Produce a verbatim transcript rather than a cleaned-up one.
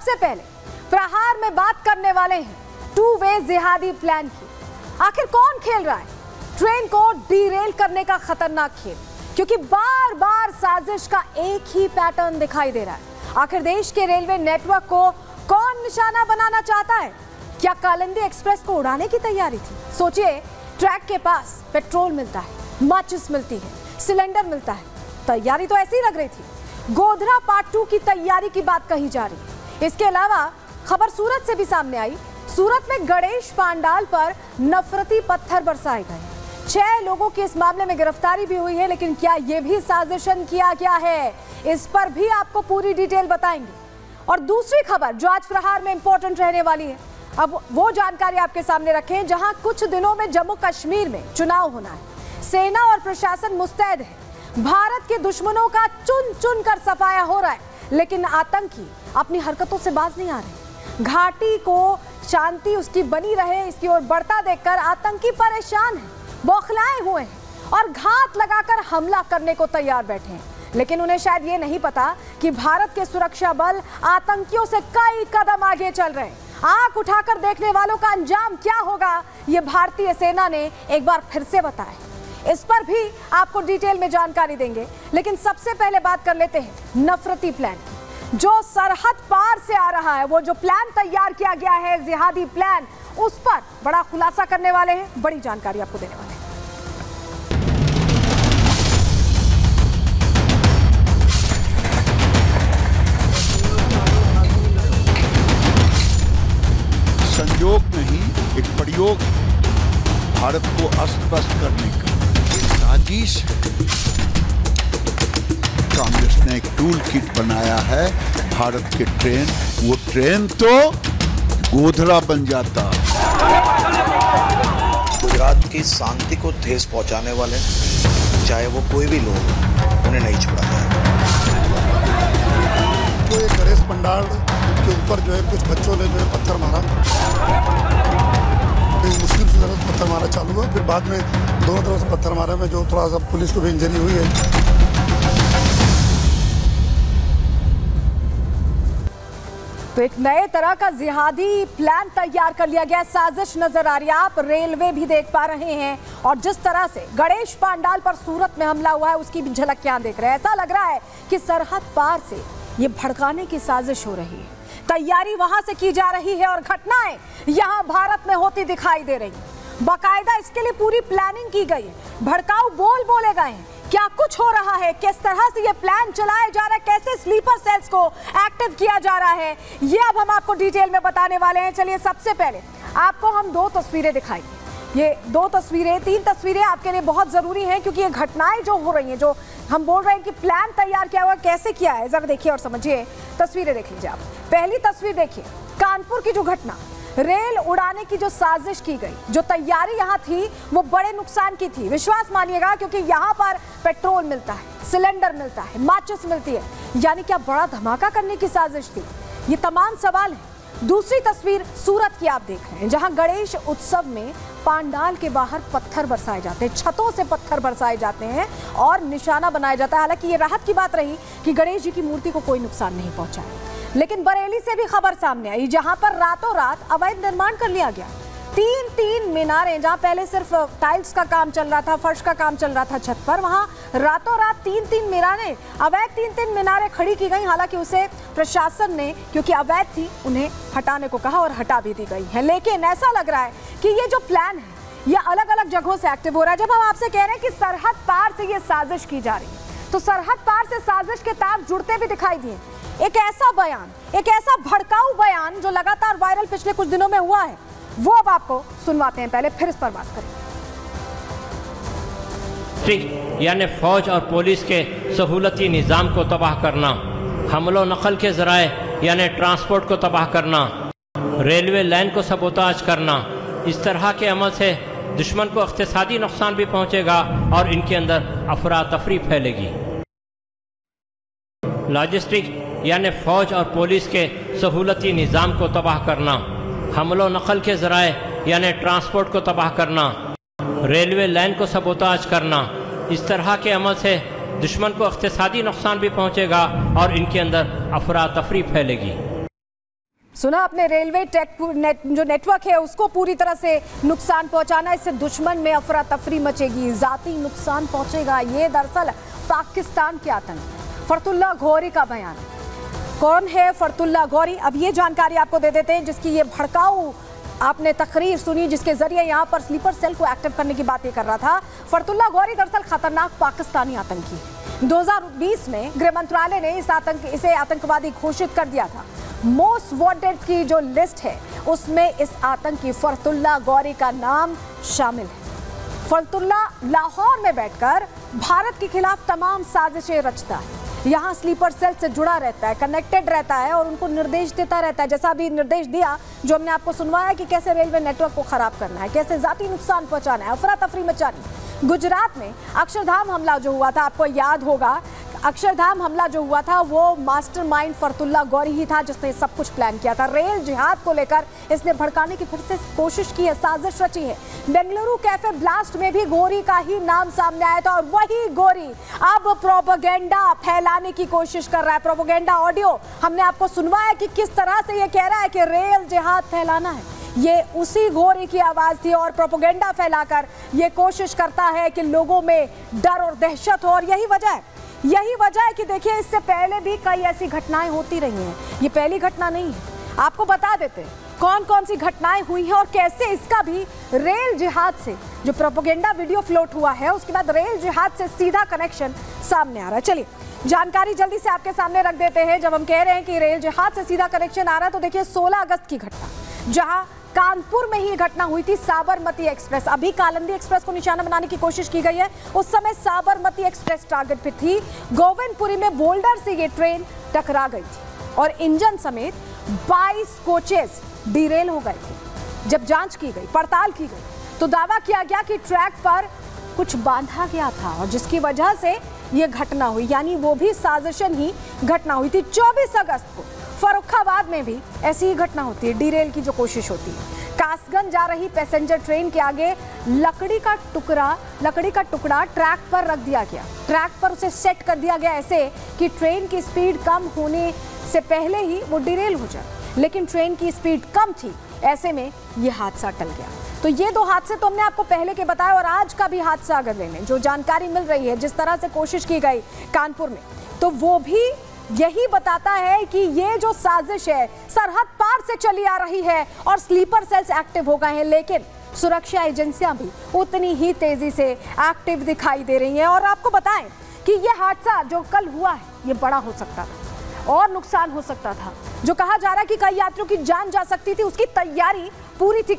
सबसे पहले प्रहार में बात करने वाले हैं टू वे जिहादी प्लान की। आखिर कौन खेल रहा है ट्रेन को डीरेल करने का खतरनाक खेल, क्योंकि बार बार साजिश का एक ही पैटर्न दिखाई दे रहा है। आखिर देश के रेलवे नेटवर्क को कौन निशाना बनाना चाहता है? क्या कालिंदी एक्सप्रेस को उड़ाने की तैयारी थी? सोचिए, ट्रैक के पास पेट्रोल मिलता है, माचिस मिलती है, सिलेंडर मिलता है, तैयारी तो ऐसी लग रही थी। गोधरा पार्ट टू की तैयारी की बात कही जा रही है। इसके अलावा खबर सूरत से भी सामने आई। सूरत में गणेश पांडाल पर नफरती पत्थर बरसाए गए। छह लोगों की इस मामले में गिरफ्तारी भी हुई है, लेकिन क्या यह भी साजिशन किया गया है? इस पर भी आपको पूरी डिटेल बताएंगे। और दूसरी खबर जो आज प्रहार में इंपॉर्टेंट रहने वाली है, अब वो जानकारी आपके सामने रखें जहां कुछ दिनों में जम्मू कश्मीर में चुनाव होना है। सेना और प्रशासन मुस्तैद है। भारत के दुश्मनों का चुन चुन कर सफाया हो रहा है, लेकिन आतंकी अपनी हरकतों से बाज नहीं आ रहे। घाटी को शांति उसकी बनी रहे, इसकी ओर बढ़ता देखकर आतंकी परेशान हैं, बौखलाए हुए हैं और घात लगाकर हमला करने को तैयार बैठे हैं। लेकिन उन्हें शायद ये नहीं पता कि भारत के सुरक्षा बल आतंकियों से कई कदम आगे चल रहे हैं। आंख उठाकर देखने वालों का अंजाम क्या होगा, ये भारतीय सेना ने एक बार फिर से बताया। इस पर भी आपको डिटेल में जानकारी देंगे, लेकिन सबसे पहले बात कर लेते हैं नफरती प्लान की। जो सरहद पार से आ रहा है, वो जो प्लान तैयार किया गया है, जिहादी प्लान, उस पर बड़ा खुलासा करने वाले हैं, बड़ी जानकारी आपको देने वाले हैं। संयोग नहीं, एक प्रयोग, भारत को अस्त-व्यस्त करने का साजिश। कांग्रेस ने एक टूल किट बनाया है भारत के ट्रेन, वो ट्रेन तो गोधरा बन जाता। गुजरात की शांति को ठेस पहुंचाने वाले चाहे वो कोई भी लोग, उन्हें नहीं छोड़ा जाएगा। तो एक गणेश पंडाल के ऊपर जो है कुछ बच्चों ने जो है पत्थर मारा, मुश्किल से जरूर पत्थर मारा चालू हुआ, फिर बाद में दोनों तरफ से पत्थर मारे में जो थोड़ा सा पुलिस को भी इंजरी हुई है। तो एक नए तरह का जिहादी प्लान तैयार कर लिया गया, साजिश नजर आ रही है। आप रेलवे भी देख पा रहे हैं और जिस तरह से गणेश पांडाल पर सूरत में हमला हुआ है, उसकी भी झलक यहाँ देख रहे हैं। ऐसा लग रहा है कि सरहद पार से ये भड़काने की साजिश हो रही है, तैयारी वहां से की जा रही है और घटनाएं यहां भारत में होती दिखाई दे रही हैं। बाकायदा इसके लिए पूरी प्लानिंग की गई है, भड़काऊ बोल बोले गए हैं। क्या कुछ हो रहा है, किस तरह से ये प्लान चलाया जा रहा है, कैसे स्लीपर सेल्स को एक्टिव किया जा रहा है, ये अब हम आपको डिटेल में बताने वाले हैं। चलिए, सबसे पहले आपको हम दो तस्वीरें दिखाएंगे। ये दो तस्वीरें, तीन तस्वीरें आपके लिए बहुत ज़रूरी हैं, क्योंकि ये घटनाएं जो हो रही हैं, जो हम बोल रहे हैं कि प्लान तैयार किया हुआ, कैसे किया है, जरा देखिए और समझिए। तस्वीरें देख लीजिए आप। पहली तस्वीर देखिए, कानपुर की जो घटना, रेल उड़ाने की जो साजिश की गई, जो तैयारी यहाँ थी, वो बड़े नुकसान की थी। विश्वास मानिएगा, क्योंकि यहाँ पर पेट्रोल मिलता है, सिलेंडर मिलता है, माचिस मिलती है, यानी क्या बड़ा धमाका करने की साजिश थी? ये तमाम सवाल हैं। दूसरी तस्वीर सूरत की आप देख रहे हैं, जहां गणेश उत्सव में पांडाल के बाहर पत्थर बरसाए जाते हैं, छतों से पत्थर बरसाए जाते हैं और निशाना बनाया जाता है। हालांकि ये राहत की बात रही कि गणेश जी की मूर्ति को कोई नुकसान नहीं पहुंचा। लेकिन बरेली से भी खबर सामने आई, जहां पर रातों रात अवैध निर्माण कर लिया गया। तीन तीन मीनारें, जहां पहले सिर्फ टाइल्स का काम चल रहा था, फर्श का काम चल रहा था छत पर, वहां रातों रात तीन तीन मीनारें, अवैध तीन तीन मीनारें खड़ी की गई। हालांकि उसे प्रशासन ने, क्योंकि अवैध थी, उन्हें हटाने को कहा और हटा भी दी गई है। लेकिन ऐसा लग रहा है कि ये जो प्लान है, ये अलग अलग जगहों से एक्टिव हो रहा है। जब हम आपसे कह रहे हैं कि सरहद पार से ये साजिश की जा रही है, तो सरहद पार से साजिश के तार जुड़ते भी दिखाई दिए। एक ऐसा बयान, एक ऐसा भड़काऊ बयान जो लगातार वायरल पिछले कुछ दिनों में हुआ है, वो अब आपको सुनवाते हैं, पहले फिर इस पर बात करें। यानी फौज और पुलिस के सहूलती निज़ाम को तबाह करना, हमलो नकल के जराए यानी ट्रांसपोर्ट को तबाह करना, रेलवे लाइन को सबोताज करना, इस तरह के अमल से दुश्मन को इक़्तिसादी नुकसान भी पहुंचेगा और इनके अंदर अफरा तफरी फैलेगी। लॉजिस्टिक यानी फौज और पुलिस के सहूलती निज़ाम को तबाह करना, हमलो नकल के जराए यानी ट्रांसपोर्ट को तबाह करना, रेलवे लाइन को सबोताज करना, इस तरह के अमल से दुश्मन को इक़्तिसादी नुकसान भी पहुंचेगा और इनके अंदर अफरा तफरी फैलेगी। सुना आपने, रेलवे टेक नेट, जो नेटवर्क है उसको पूरी तरह से नुकसान पहुंचाना, इससे दुश्मन में अफरा तफरी मचेगी, जाती नुकसान पहुंचेगा। ये दरअसल पाकिस्तान के आतंक फरहतुल्लाह गौरी का बयान। कौन है फरहतुल्लाह गौरी, अब ये जानकारी आपको दे देते हैं, जिसकी ये भड़काऊ आपने तकरीर सुनी, जिसके जरिए यहाँ पर स्लीपर सेल को एक्टिव करने की बातें कर रहा था। फरहतुल्लाह गौरी दरअसल खतरनाक पाकिस्तानी आतंकी है। दो हज़ार बीस में गृह मंत्रालय ने इस आतंक इसे आतंकवादी घोषित कर दिया था। मोस्ट वांटेड की जो लिस्ट है उसमें इस आतंकी फरहतुल्लाह गौरी का नाम शामिल है। फरहतुल्लाह लाहौर में बैठकर भारत के खिलाफ तमाम साजिशें रचता है, यहाँ स्लीपर सेल से जुड़ा रहता है, कनेक्टेड रहता है और उनको निर्देश देता रहता है। जैसा भी निर्देश दिया जो हमने आपको सुनवाया कि कैसे रेलवे नेटवर्क को ख़राब करना है, कैसे जाती नुकसान पहुँचाना है, अफरा तफरी मचानी है। गुजरात में अक्षरधाम हमला जो हुआ था, आपको याद होगा, अक्षरधाम हमला जो हुआ था वो मास्टरमाइंड फरहतुल्लाह गौरी ही था, जिसने सब कुछ प्लान किया था। रेल जिहाद को लेकर इसने भड़काने की फिर से कोशिश की है, साजिश रची है। बेंगलुरु कैफे ब्लास्ट में भी गौरी का ही नाम सामने आया था और वही गौरी अब प्रोपेगेंडा फैलाने की कोशिश कर रहा है। प्रोपेगेंडा ऑडियो हमने आपको सुनवाया कि किस तरह से ये कह रहा है कि रेल जिहाद फैलाना है। ये उसी गौरी की आवाज़ थी और प्रोपेगेंडा फैलाकर ये कोशिश करता है कि लोगों में डर और दहशत हो। और यही वजह है यही वजह है कि देखिए, इससे पहले भी कई ऐसी घटनाएं होती रही हैं, ये पहली घटना नहीं है। आपको बता देते कौन कौन सी घटनाएं हुई हैं और कैसे इसका भी रेल जिहाद से जो प्रोपेगेंडा वीडियो फ्लोट हुआ है उसके बाद रेल जिहाद से सीधा कनेक्शन सामने आ रहा है। चलिए जानकारी जल्दी से आपके सामने रख देते हैं। जब हम कह रहे हैं कि रेल जिहाद से सीधा कनेक्शन आ रहा है तो देखिए सोलह अगस्त की घटना, जहाँ कानपुर में ही घटना हुई थी। साबरमती एक्सप्रेस, अभी कालिंदी एक्सप्रेस को निशाना बनाने की कोशिश की गई है, उस समय साबरमती एक्सप्रेस टारगेट पे थी। गोविंदपुरी में बोल्डर से ये ट्रेन टकरा गई थी और इंजन समेत बाईस कोचेस डिरेल हो गए थे। जब जांच की गई, पड़ताल की गई, तो दावा किया गया कि ट्रैक पर कुछ बांधा गया था और जिसकी वजह से ये घटना हुई, यानी वो भी साजिशन ही घटना हुई थी। चौबीस अगस्त को फरुखाबाद में भी ऐसी ही घटना होती है, डीरेल की जो कोशिश होती है। कासगंज जा रही पैसेंजर ट्रेन के आगे लकड़ी का टुकड़ा लकड़ी का टुकड़ा ट्रैक पर रख दिया गया, ट्रैक पर उसे सेट कर दिया गया ऐसे कि ट्रेन की स्पीड कम होने से पहले ही वो डीरेल हो जाए, लेकिन ट्रेन की स्पीड कम थी, ऐसे में ये हादसा टल गया। तो ये दो हादसे तो हमने आपको पहले के बताए और आज का भी हादसा अगर लेने जो जानकारी मिल रही है, जिस तरह से कोशिश की गई कानपुर में, तो वो भी यही बताता है कि ये जो साजिश है सरहद पार से चली आ रही है और स्लीपर सेल्स एक्टिव हो गए हैं, लेकिन सुरक्षा एजेंसियां भी उतनी ही तेजी से एक्टिव दिखाई दे रही हैं। और आपको बताएं कि ये हादसा जो कल हुआ है ये बड़ा हो सकता था और नुकसान हो सकता था। जो कहा जा रहा है कि कई यात्रियों की जान जा सकती थी, उसकी तैयारी पूरी थी।